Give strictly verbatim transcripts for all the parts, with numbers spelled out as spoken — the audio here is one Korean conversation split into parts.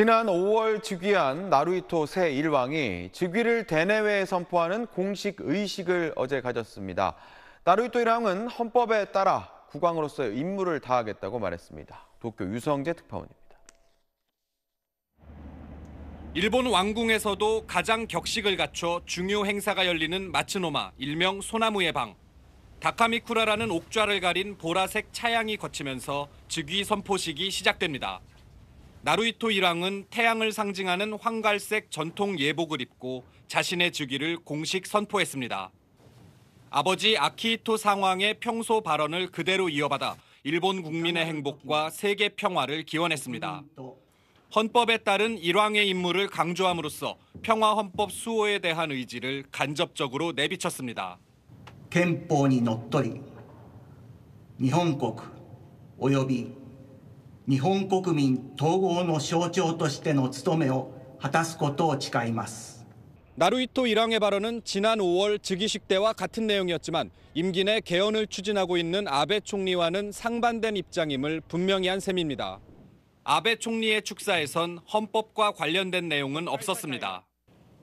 지난 오월 즉위한 나루히토 새 일왕이 즉위를 대내외에 선포하는 공식 의식을 어제 가졌습니다. 나루히토 일왕은 헌법에 따라 국왕으로서의 임무를 다하겠다고 말했습니다. 도쿄 유성재 특파원입니다. 일본 왕궁에서도 가장 격식을 갖춰 중요 행사가 열리는 마츠노마, 일명 소나무의 방. 다카미쿠라라는 옥좌를 가린 보라색 차양이 거치면서 즉위 선포식이 시작됩니다. 나루히토 일왕은 태양을 상징하는 황갈색 전통 예복을 입고 자신의 즉위를 공식 선포했습니다. 아버지 아키히토 상왕의 평소 발언을 그대로 이어받아 일본 국민의 행복과 세계 평화를 기원했습니다. 헌법에 따른 일왕의 임무를 강조함으로써 평화헌법 수호에 대한 의지를 간접적으로 내비쳤습니다. 헌법에 너っとり 일본국および 日本国民統合の象徴としての務めを果たすことを誓います. 나루히토 일왕의 발언은 지난 오월 즉위식 때와 같은 내용이었지만 임기 내 개헌을 추진하고 있는 아베 총리와는 상반된 입장임을 분명히 한 셈입니다. 아베 총리의 축사에선 헌법과 관련된 내용은 없었습니다.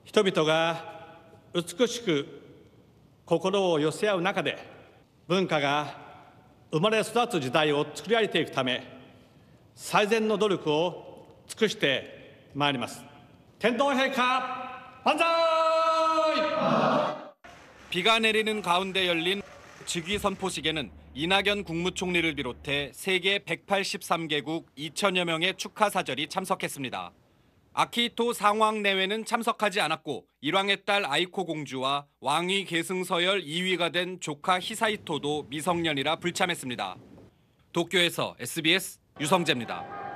人々が美しく心を寄せ合う中で文化が生まれ育つ時代を作り上げていくため 最善の努力を尽くしてまいります. 텐동陛하 반자이! 비가 내리는 가운데 열린 즉위 선포식에는 이낙연 국무총리를 비롯해 세계 백팔십삼 개국 이천여 명의 축하 사절이 참석했습니다. 아키히토 상왕 내외는 참석하지 않았고 일왕의 딸 아이코 공주와 왕위 계승 서열 이 위가 된 조카 히사히토도 미성년이라 불참했습니다. 도쿄에서 에스비에스 유성재입니다.